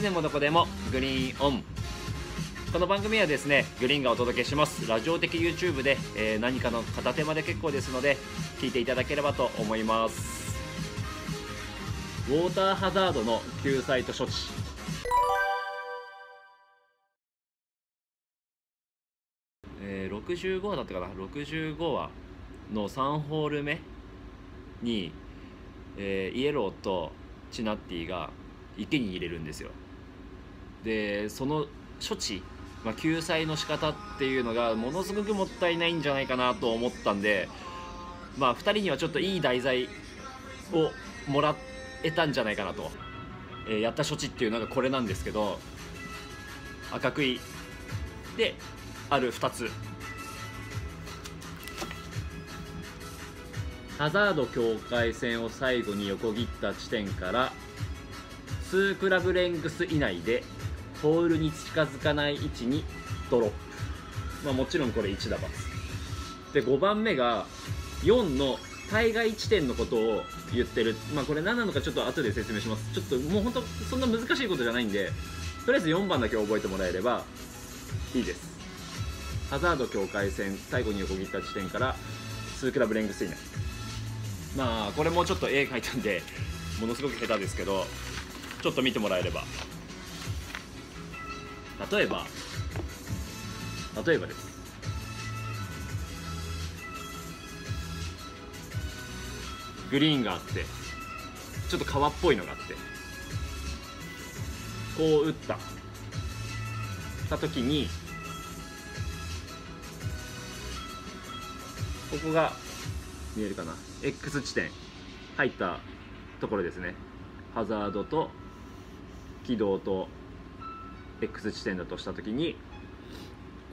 つでもどこでもグリーンオン。この番組はですね、グリーンがお届けしますラジオ的 YouTube で、何かの片手間で結構ですので聞いていただければと思います。ウォーターハザードの救済と処置。65話だったかな、65話の3ホール目に、イエローとチナッティが池に入れるんですよ。でその処置、救済の仕方っていうのがものすごくもったいないんじゃないかなと思ったんで、2人にはちょっといい題材をもらえたんじゃないかなと、やった処置っていうのがこれなんですけど、赤杭である2つ、ハザード境界線を最後に横切った地点から2クラブレングス以内でホールに近づかない位置にドロップ、もちろんこれ1だばで、5番目が4の対外地点のことを言ってる。これ何なのかちょっと後で説明します。ちょっともう本当そんな難しいことじゃないんで、とりあえず4番だけ覚えてもらえればいいです。ハザード境界線最後に横切った地点から2クラブレングス以内。これもちょっと絵描いたんでものすごく下手ですけど、ちょっと見てもらえれば、例えばです。グリーンがあって、ちょっと川っぽいのがあって、こう打った時にここが見えるかな、 X 地点入ったところですね。ハザードと軌道と X 地点だとしたときに、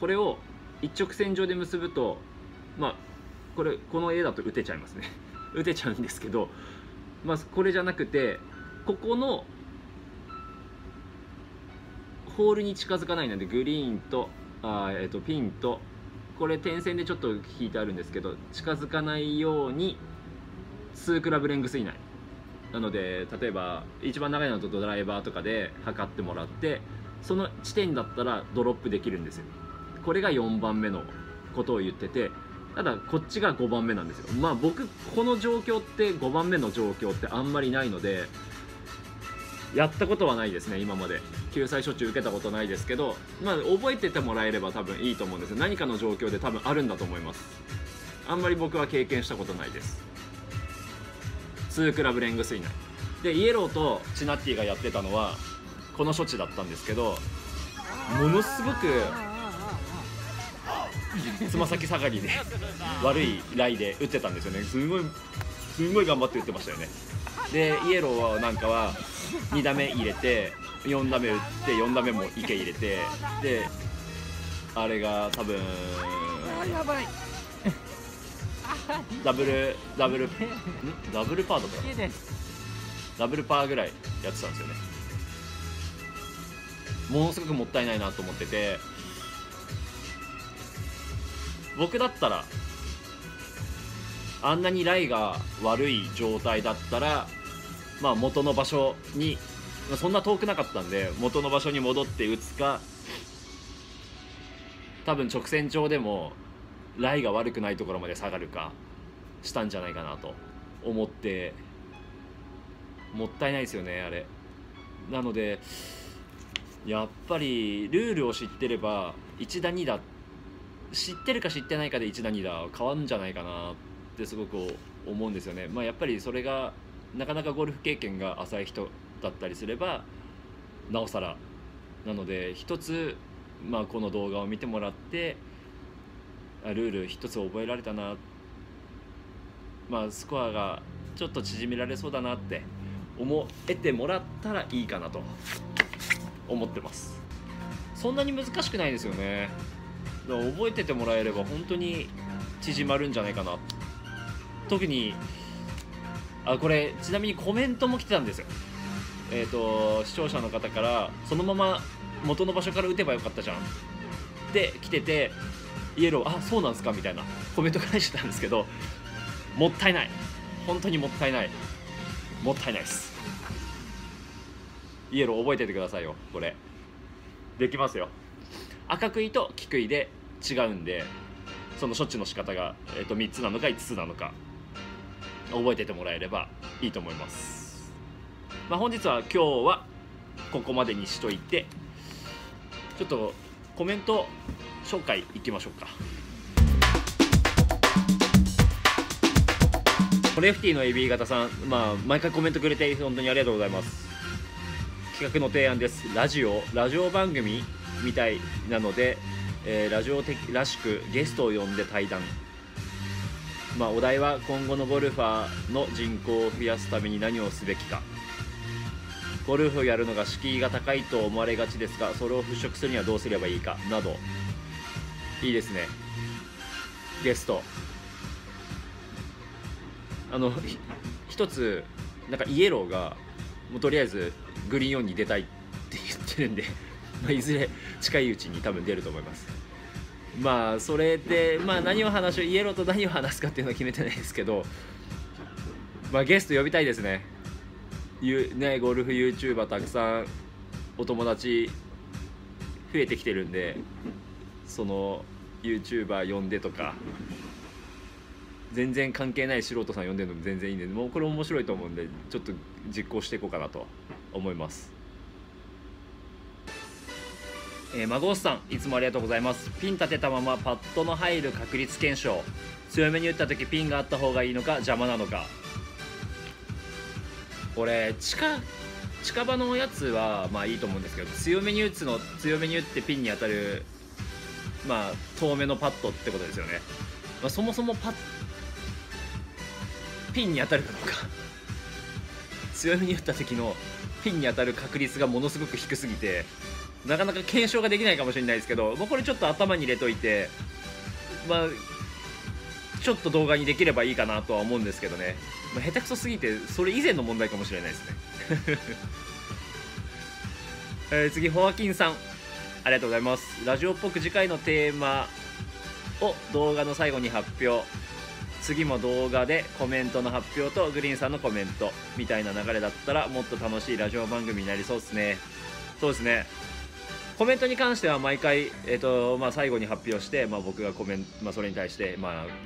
これを一直線上で結ぶと、この絵だと打てちゃいますね打てちゃうんですけど、これじゃなくて、ここのホールに近づかないので、グリーンとピンと、これ点線でちょっと引いてあるんですけど、近づかないように2クラブレングス以内なので、例えば一番長いのとドライバーとかで測ってもらって、その地点だったらドロップできるんですよ。これが4番目のことを言ってて、ただこっちが5番目なんですよ。僕この状況って、5番目の状況ってあんまりないのでやったことはないですね。今まで救済処置受けたことないですけど、覚えててもらえれば多分いいと思うんですよ。何かの状況で多分あるんだと思います。あんまり僕は経験したことないです。2クラブレングス以内で、イエローとチナッティがやってたのはこの処置だったんですけど、ものすごくつま先下がりで悪いライで打ってたんですよね。すごい頑張って打ってましたよね。でイエローはなんかは2打目入れて、4打目打って、4打目も池入れて、であれが多分ダブルパーとか、ダブルパーぐらいやってたんですよね。ものすごくもったいないなと思ってて、僕だったらあんなにライが悪い状態だったら、元の場所に、そんな遠くなかったんで元の場所に戻って打つか、多分直線上でもライが悪くないところまで下がるかしたんじゃないかなと思って、もったいないですよねあれ。なのでやっぱりルールを知ってれば、1打2打、知ってるか知ってないかで1打2打変わるんじゃないかなってすごく思うんですよね。やっぱりそれがなかなかゴルフ経験が浅い人だったりすればなおさらなので、一つ、この動画を見てもらって、ルール一つ覚えられたな、スコアがちょっと縮められそうだなって思えてもらったらいいかなと思ってます。そんなに難しくないですよね。だから覚えててもらえれば本当に縮まるんじゃないかな。特にこれちなみにコメントも来てたんですよ。視聴者の方から、そのまま元の場所から打てばよかったじゃんって来てて、イエロー、そうなんですかみたいなコメント返してたんですけど、もったいない、本当にもったいない、もったいないです。イエロー覚えててくださいよ。これできますよ。赤杭と黄杭で違うんで、その処置の仕方が、3つなのか5つなのか覚えててもらえればいいと思います。まあ、本日は今日はここまでにしといて、ちょっとコメント紹介いきましょうか。レフティの AB 型さん、毎回コメントくれて本当にありがとうございます。企画の提案です。ラジオ番組みたいなので、ラジオ的らしくゲストを呼んで対談、お題は今後のゴルファーの人口を増やすために何をすべきか。ゴルフをやるのが敷居が高いと思われがちですが、それを払拭するにはどうすればいいかなど。いいですね、ゲスト。一つなんかイエローがもうとりあえずグリーンオンに出たいって言ってるんでいずれ近いうちに多分出ると思います。それで何を話し、イエローと何を話すかっていうのは決めてないですけど、ゲスト呼びたいですね。ゴルフ YouTuber たくさんお友達増えてきてるんで、その YouTuber 呼んでとか、全然関係ない素人さん呼んでるのも全然いいんで、もうこれ面白いと思うんで、ちょっと実行していこうかなと思います。孫さん、いつもありがとうございます。ピン立てたままパットの入る確率検証。強めに打った時ピンがあった方がいいのか邪魔なのか。俺近場のやつはまあいいと思うんですけど、強めに打ってピンに当たる遠めのパットってことですよね。そもそもピンに当たるかどうか強めに打った時のピンに当たる確率がものすごく低すぎて、なかなか検証ができないかもしれないですけど、これちょっと頭に入れといて、ちょっと動画にできればいいかなとは思うんですけどね。下手くそすぎてそれ以前の問題かもしれないですね次、ホアキンさん、ありがとうございます。ラジオっぽく次回のテーマを動画の最後に発表。次も動画でコメントの発表とグリーンさんのコメントみたいな流れだったら、もっと楽しいラジオ番組になりそうですね。そうですね、コメントに関しては毎回、最後に発表して、僕がそれに対して、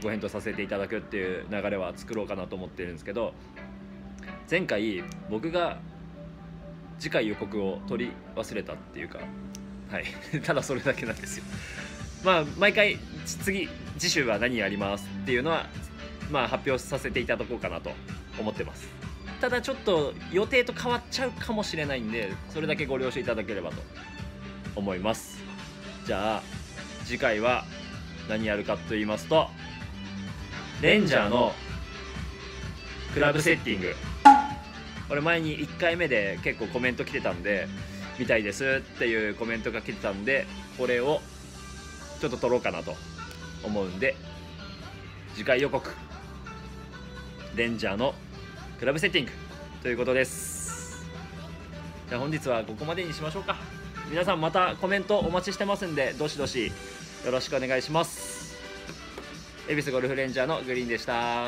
ご返答させていただくっていう流れは作ろうかなと思ってるんですけど、前回僕が次回予告を取り忘れたっていうか、ただそれだけなんですよ。毎回次週は何やりますっていうのは、発表させていただこうかなと思ってます。ただちょっと予定と変わっちゃうかもしれないんで、それだけご了承いただければと思います。じゃあ次回は何やるかと言いますと、レンジャーのクラブセッティング、これ前に1回目で結構コメント来てたんで、みたいですっていうコメントが来てたんで、これをちょっと撮ろうかなと思うんで、次回予告レンジャーのクラブセッティングということです。じゃあ本日はここまでにしましょうか。皆さんまたコメントお待ちしてますんで、どしどしよろしくお願いします。恵比寿ゴルフレンジャーのグリーンでした。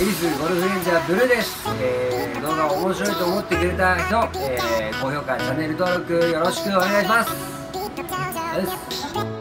恵比寿ゴルフレンジャーブルーです。動画面白いと思ってくれた人、高評価、チャンネル登録よろしくお願いします。